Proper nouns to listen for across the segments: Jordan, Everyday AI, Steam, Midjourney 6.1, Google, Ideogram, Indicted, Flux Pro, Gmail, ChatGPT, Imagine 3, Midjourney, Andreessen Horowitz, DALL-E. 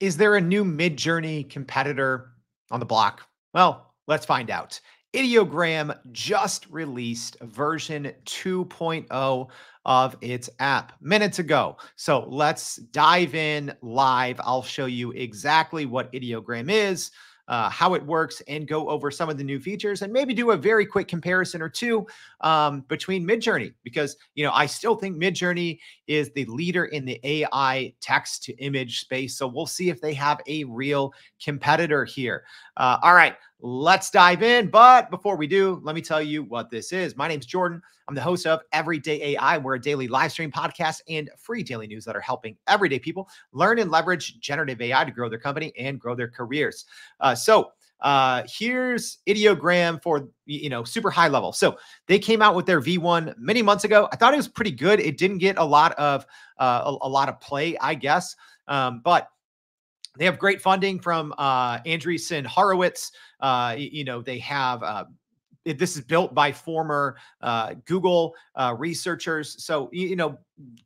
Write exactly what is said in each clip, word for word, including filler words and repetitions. Is there a new Midjourney competitor on the block? Well, let's find out. Ideogram just released version two point oh of its app minutes ago. So let's dive in live. I'll show you exactly what Ideogram is, uh, how it works, and go over some of the new features and maybe do a very quick comparison or two um, between Midjourney, because, you know, I still think Midjourney is the leader in the A I text to image space. So we'll see if they have a real competitor here. Uh, all right, let's dive in. But before we do, let me tell you what this is. My name's Jordan. I'm the host of Everyday A I. We're a daily live stream podcast and free daily news that are helping everyday people learn and leverage generative A I to grow their company and grow their careers. Uh, so uh, here's Ideogram for, you know, super high level. So they came out with their V one many months ago. I thought it was pretty good. It didn't get a lot of uh, a, a lot of play, I guess, um, but they have great funding from uh, Andreessen Horowitz. Uh, you, you know, they have. Uh, This is built by former uh, Google uh, researchers. So, you know,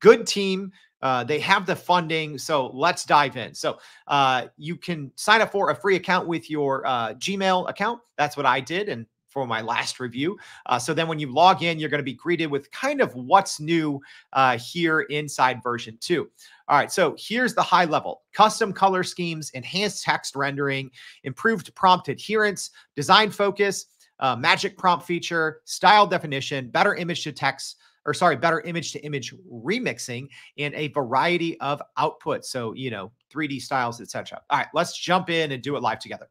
good team. Uh, they have the funding. So let's dive in. So uh, you can sign up for a free account with your uh, Gmail account. That's what I did. And for my last review. Uh, so then when you log in, you're going to be greeted with kind of what's new uh, here inside version two. All right, so here's the high level. Custom color schemes, enhanced text rendering, improved prompt adherence, design focus, Uh, magic prompt feature, style definition, better image to text, or sorry, better image to image remixing, and a variety of outputs. So, you know, three D styles, et cetera. All right, let's jump in and do it live together.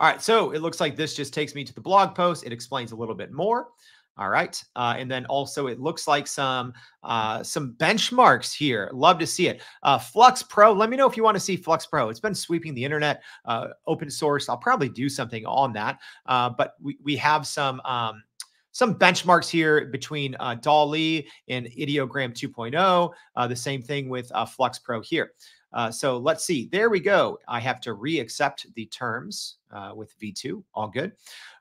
All right, so it looks like this just takes me to the blog post. It explains a little bit more. All right, uh, and then also it looks like some uh, some benchmarks here. Love to see it. Uh, Flux Pro, let me know if you want to see Flux Pro. It's been sweeping the internet, uh, open source. I'll probably do something on that, uh, but we, we have some um, some benchmarks here between uh, DALL-E and Ideogram two point oh, uh, the same thing with uh, Flux Pro here. Uh, so let's see. There we go. I have to re-accept the terms uh, with V two. All good.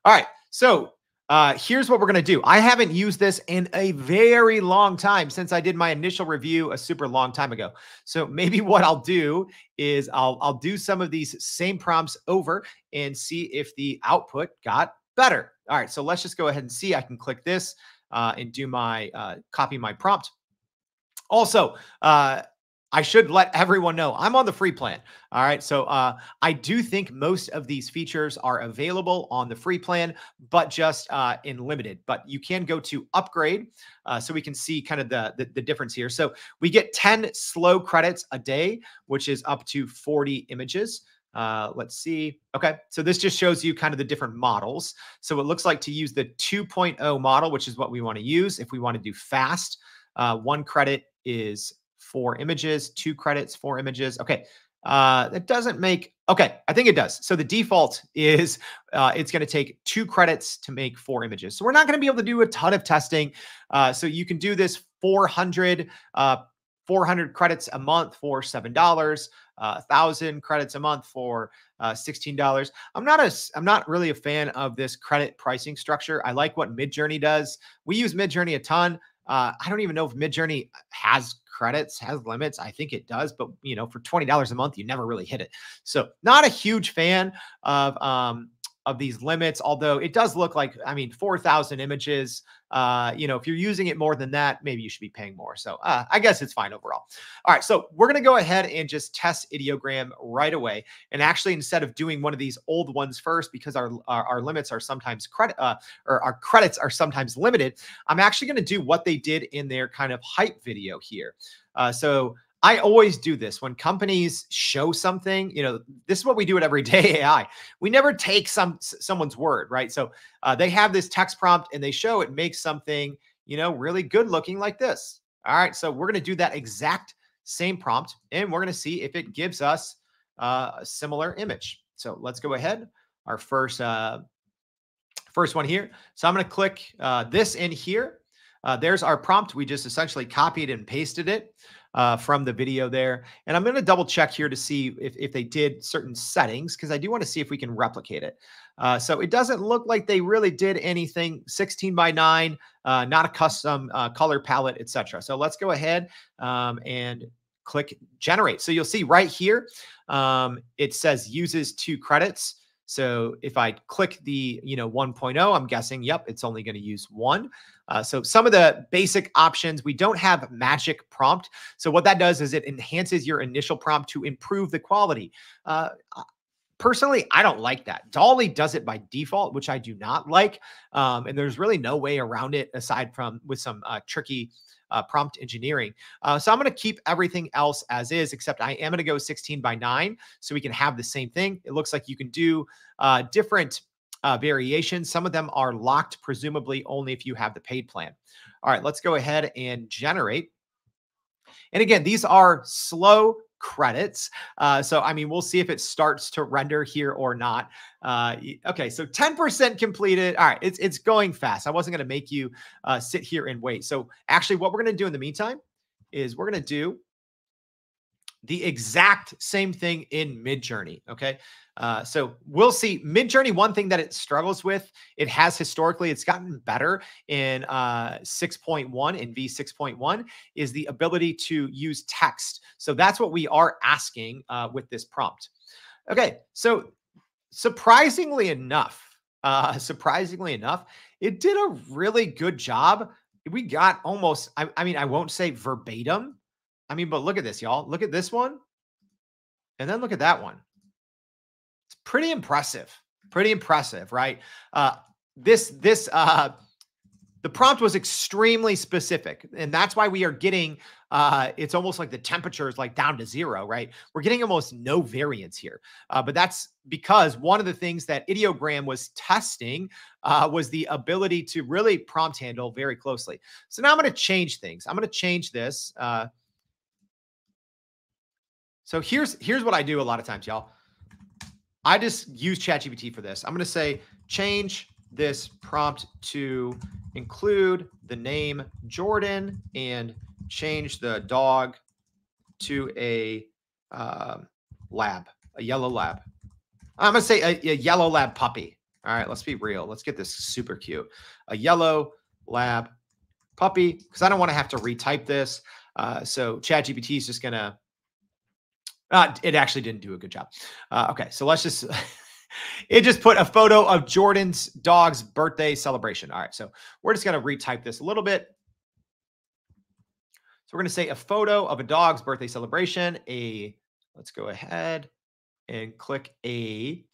All right, so Uh, here's what we're going to do. I haven't used this in a very long time since I did my initial review a super long time ago. So maybe what I'll do is I'll, I'll do some of these same prompts over and see if the output got better. All right, so let's just go ahead and see. I can click this uh, and do my uh, copy my prompt. Also, uh, I should let everyone know I'm on the free plan. All right. So uh, I do think most of these features are available on the free plan, but just uh, in limited. But you can go to upgrade uh, so we can see kind of the, the, the difference here. So we get ten slow credits a day, which is up to forty images. Uh, let's see. Okay. So this just shows you kind of the different models. So it looks like to use the two point oh model, which is what we want to use if we want to do fast. Uh, one credit is four images, two credits, four images. Okay. Uh, that doesn't make, okay. I think it does. So the default is uh, it's going to take two credits to make four images. So we're not going to be able to do a ton of testing. Uh, so you can do this four hundred, uh, four hundred credits a month for seven dollars, uh, one thousand credits a month for uh, sixteen dollars. I'm not a, I'm not really a fan of this credit pricing structure. I like what Midjourney does. We use Midjourney a ton. Uh, I don't even know if Midjourney has credits, has limits. I think it does, but you know, for twenty dollars a month, you never really hit it. So not a huge fan of, um, of these limits, although it does look like, I mean, four thousand images, uh, you know, if you're using it more than that, maybe you should be paying more. So uh, I guess it's fine overall. All right. So we're going to go ahead and just test Ideogram right away. And actually, instead of doing one of these old ones first, because our, our, our limits are sometimes credit uh, or our credits are sometimes limited, I'm actually going to do what they did in their kind of hype video here. Uh, so I always do this when companies show something, you know, this is what we do at Everyday A I. We never take some someone's word, right? So uh, they have this text prompt and they show it makes something, you know, really good looking like this. All right. So we're going to do that exact same prompt and we're going to see if it gives us uh, a similar image. So let's go ahead. Our first, uh, first one here. So I'm going to click uh, this in here. Uh, there's our prompt. We just essentially copied and pasted it uh, from the video there. And I'm going to double check here to see if, if they did certain settings, because I do want to see if we can replicate it. Uh, so it doesn't look like they really did anything sixteen by nine, uh, not a custom uh, color palette, et cetera. So let's go ahead um, and click generate. So you'll see right here, um, it says uses two credits. So if I click the, you know, one point oh, I'm guessing, yep, it's only going to use one. Uh, so some of the basic options, we don't have magic prompt. So what that does is it enhances your initial prompt to improve the quality. Uh, personally, I don't like that. DALL-E does it by default, which I do not like. Um, and there's really no way around it aside from with some uh, tricky Uh, prompt engineering. Uh, so I'm going to keep everything else as is, except I am going to go sixteen by nine so we can have the same thing. It looks like you can do uh, different uh, variations. Some of them are locked, presumably only if you have the paid plan. All right, let's go ahead and generate. And again, these are slow credits. Uh, so, I mean, we'll see if it starts to render here or not. Uh, okay. So ten percent completed. All right. It's, it's going fast. I wasn't going to make you uh, sit here and wait. So actually what we're going to do in the meantime is we're going to do the exact same thing in Midjourney. Okay. Uh, so we'll see. Midjourney, one thing that it struggles with, it has historically, it's gotten better in uh, six point one, in V six point one, is the ability to use text. So that's what we are asking uh, with this prompt. Okay. So surprisingly enough, uh, surprisingly enough, it did a really good job. We got almost, I, I mean, I won't say verbatim. I mean, but look at this, y'all. Look at this one. And then look at that one. It's pretty impressive. Pretty impressive, right? Uh, this, this, uh, the prompt was extremely specific. And that's why we are getting, uh, it's almost like the temperature is like down to zero, right? We're getting almost no variance here. Uh, but that's because one of the things that Ideogram was testing uh, was the ability to really prompt handle very closely. So now I'm going to change things. I'm going to change this. Uh, So here's, here's what I do a lot of times, y'all. I just use ChatGPT for this. I'm going to say, change this prompt to include the name Jordan and change the dog to a uh, lab, a yellow lab. I'm going to say a, a yellow lab puppy. All right, let's be real. Let's get this super cute. A yellow lab puppy, because I don't want to have to retype this. Uh, so ChatGPT is just going to Uh, it actually didn't do a good job. Uh, okay, so let's just, it just put a photo of Jordan's dog's birthday celebration. All right, so we're just going to retype this a little bit. So we're going to say a photo of a dog's birthday celebration, a, let's go ahead and click a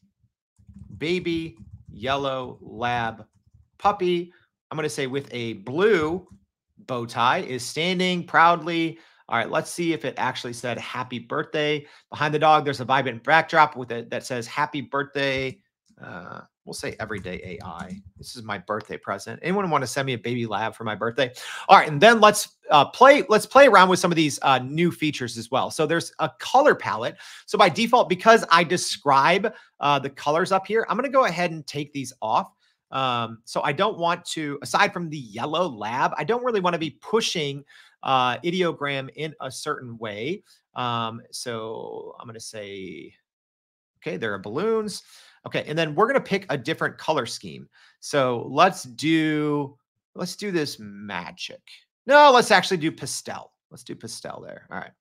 baby yellow lab puppy. I'm going to say with a blue bow tie is standing proudly. All right, let's see if it actually said happy birthday. Behind the dog, there's a vibrant backdrop with it that says happy birthday. Uh, we'll say Everyday A I. This is my birthday present. Anyone want to send me a baby lab for my birthday? All right, and then let's uh, play Let's play around with some of these uh, new features as well. So there's a color palette. So by default, because I describe uh, the colors up here, I'm going to go ahead and take these off. Um, so I don't want to, aside from the yellow lab, I don't really want to be pushing uh, Ideogram in a certain way. Um, so I'm going to say, okay, there are balloons. Okay. And then we're going to pick a different color scheme. So let's do, let's do this magic. No, let's actually do pastel. Let's do pastel there. All right.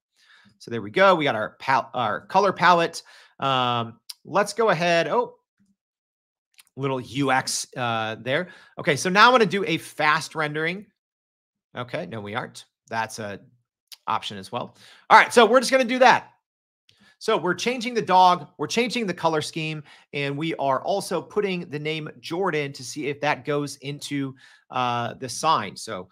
So there we go. We got our pal our color palette. Um, let's go ahead. Oh, little U X uh, there. Okay, so now I'm going to do a fast rendering. Okay, no, we aren't. That's an option as well. All right, so we're just going to do that. So we're changing the dog, we're changing the color scheme, and we are also putting the name Jordan to see if that goes into uh, the sign. So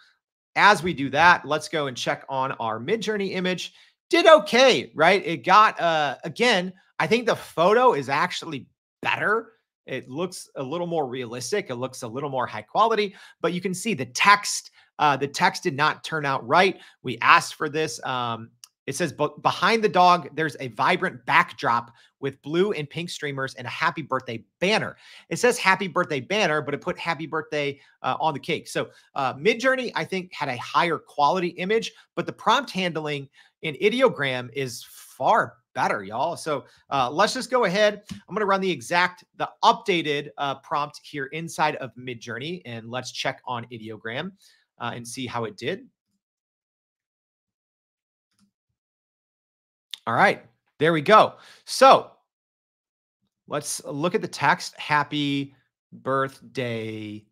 as we do that, let's go and check on our Midjourney image. Did okay, right? It got, uh, again, I think the photo is actually better. It looks a little more realistic. It looks a little more high quality, but you can see the text, uh, the text did not turn out right. We asked for this. Um, it says behind the dog, there's a vibrant backdrop with blue and pink streamers and a happy birthday banner. It says happy birthday banner, but it put happy birthday uh, on the cake. So uh, Midjourney, I think, had a higher quality image, but the prompt handling in Ideogram is far better. Better, y'all. So uh, let's just go ahead. I'm going to run the exact, the updated uh, prompt here inside of Midjourney, and let's check on Ideogram uh, and see how it did. All right, there we go. So let's look at the text. Happy birthday,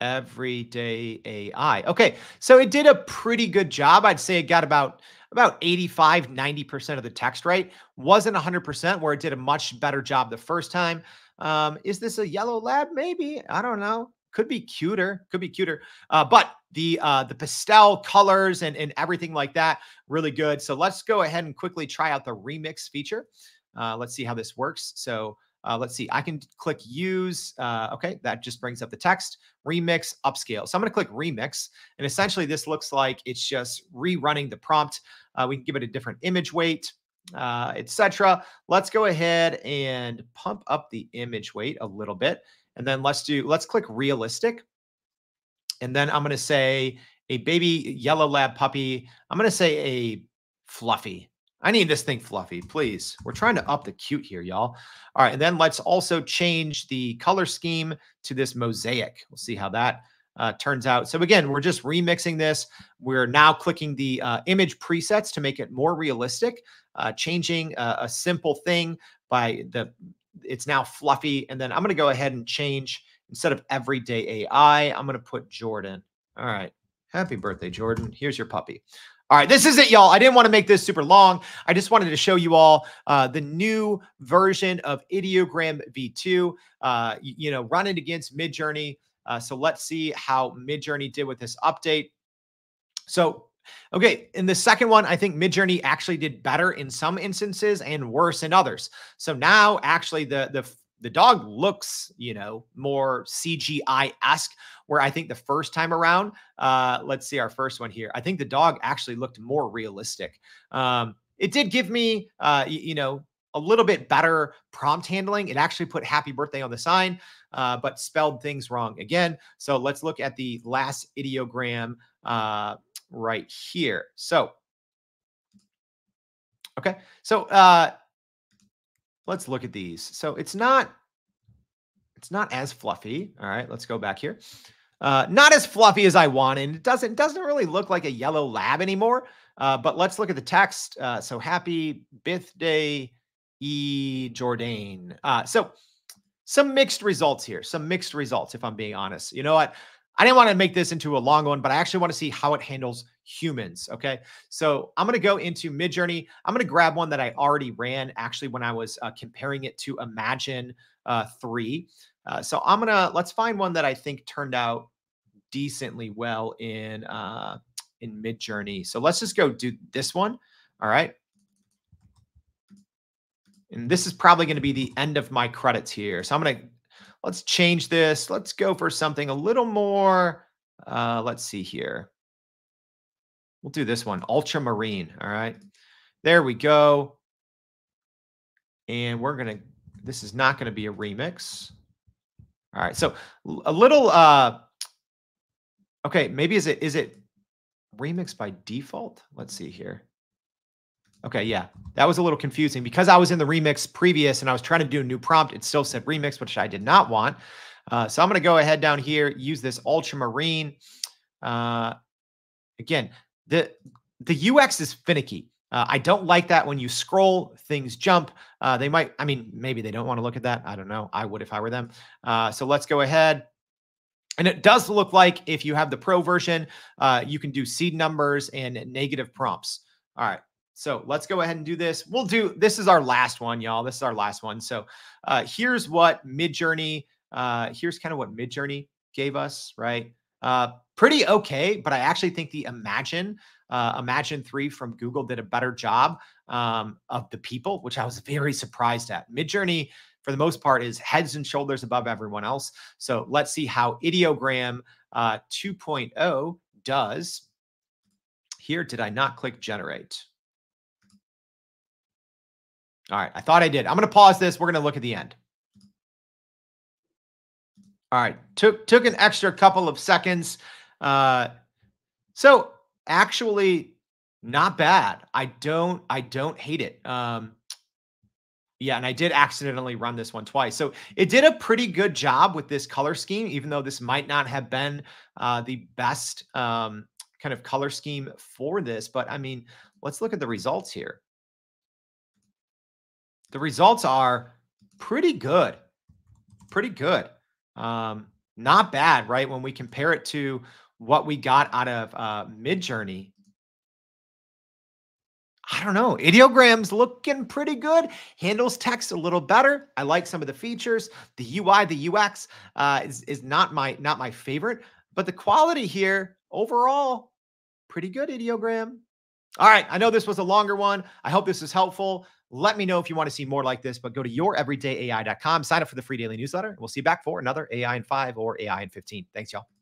Everyday A I. Okay, so it did a pretty good job. I'd say it got about about eighty-five, ninety percent of the text right. Wasn't one hundred percent, where it did a much better job the first time. Um, is this a yellow lab? Maybe. I don't know. Could be cuter. Could be cuter. Uh, but the uh, the pastel colors and, and everything like that, really good. So let's go ahead and quickly try out the remix feature. Uh, let's see how this works. So uh, let's see. I can click use. Uh, okay, that just brings up the text. Remix, upscale. So I'm going to click remix. And essentially, this looks like it's just rerunning the prompt. Uh, we can give it a different image weight, uh, et cetera. Let's go ahead and pump up the image weight a little bit. And then let's do, let's click realistic. And then I'm going to say a baby yellow lab puppy. I'm going to say a fluffy. I need this thing fluffy, please. We're trying to up the cute here, y'all. All right. And then let's also change the color scheme to this mosaic. We'll see how that uh, turns out. So again, we're just remixing this. We're now clicking the uh, image presets to make it more realistic, uh, changing a, a simple thing by the, it's now fluffy. And then I'm going to go ahead and change, instead of Everyday A I, I'm going to put Jordan. All right. Happy birthday, Jordan. Here's your puppy. All right. This is it, y'all. I didn't want to make this super long. I just wanted to show you all uh, the new version of Ideogram V two, uh, you, you know, running against Midjourney. Uh, so let's see how Midjourney did with this update. So okay, in the second one, I think Midjourney actually did better in some instances and worse in others. So now actually the the the dog looks, you know, more C G I-esque, where I think the first time around, uh, let's see our first one here. I think the dog actually looked more realistic. Um, it did give me, uh, you, you know, a little bit better prompt handling. It actually put happy birthday on the sign, uh, but spelled things wrong again. So let's look at the last ideogram uh right here. So, okay. So, uh, let's look at these. So it's not, it's not as fluffy. All right, let's go back here. Uh, not as fluffy as I wanted. It doesn't, it doesn't really look like a yellow lab anymore. Uh, but let's look at the text. Uh, so happy birthday, E Jordan. Uh, so some mixed results here, some mixed results, if I'm being honest. You know what? I didn't want to make this into a long one, but I actually want to see how it handles humans. Okay. So I'm going to go into Midjourney. I'm going to grab one that I already ran actually when I was uh, comparing it to Imagine uh, three. Uh, so I'm going to, let's find one that I think turned out decently well in, uh, in Midjourney. So let's just go do this one. All right. And this is probably going to be the end of my credits here. So I'm going to, let's change this. Let's go for something a little more. Uh, let's see here. We'll do this one, ultramarine. All right, there we go. And we're gonna, this is not gonna be a remix. All right, so a little, uh, okay, maybe is it is it remix by default? Let's see here. Okay, yeah, that was a little confusing because I was in the remix previous and I was trying to do a new prompt. It still said remix, which I did not want. Uh, so I'm going to go ahead down here, use this ultramarine. Uh, again, the, the U X is finicky. Uh, I don't like that when you scroll, things jump. Uh, they might, I mean, maybe they don't want to look at that. I don't know. I would if I were them. Uh, so let's go ahead. And it does look like if you have the pro version, uh, you can do seed numbers and negative prompts. All right. So let's go ahead and do this. We'll do, this is our last one, y'all. This is our last one. So uh, here's what Midjourney, uh, here's kind of what Midjourney gave us, right? Uh, pretty okay, but I actually think the Imagine, uh, Imagine three from Google did a better job um, of the people, which I was very surprised at. Midjourney, for the most part, is heads and shoulders above everyone else. So let's see how Ideogram uh, two point oh does. Here, did I not click generate? All right. I thought I did. I'm going to pause this. We're going to look at the end. All right. Took, took an extra couple of seconds. Uh, so actually not bad. I don't, I don't hate it. Um, yeah. And I did accidentally run this one twice. So it did a pretty good job with this color scheme, even though this might not have been uh, the best um, kind of color scheme for this, but I mean, let's look at the results here. the results are pretty good, pretty good. Um, not bad, right? When we compare it to what we got out of uh, Midjourney, I don't know. Ideogram's looking pretty good. Handles text a little better. I like some of the features. The U I, the U X uh, is is not my not my favorite, but the quality here overall pretty good. Ideogram. All right. I know this was a longer one. I hope this is helpful. Let me know if you want to see more like this, but go to your everyday A I dot com. Sign up for the free daily newsletter. We'll see you back for another A I in five or A I in fifteen. Thanks, y'all.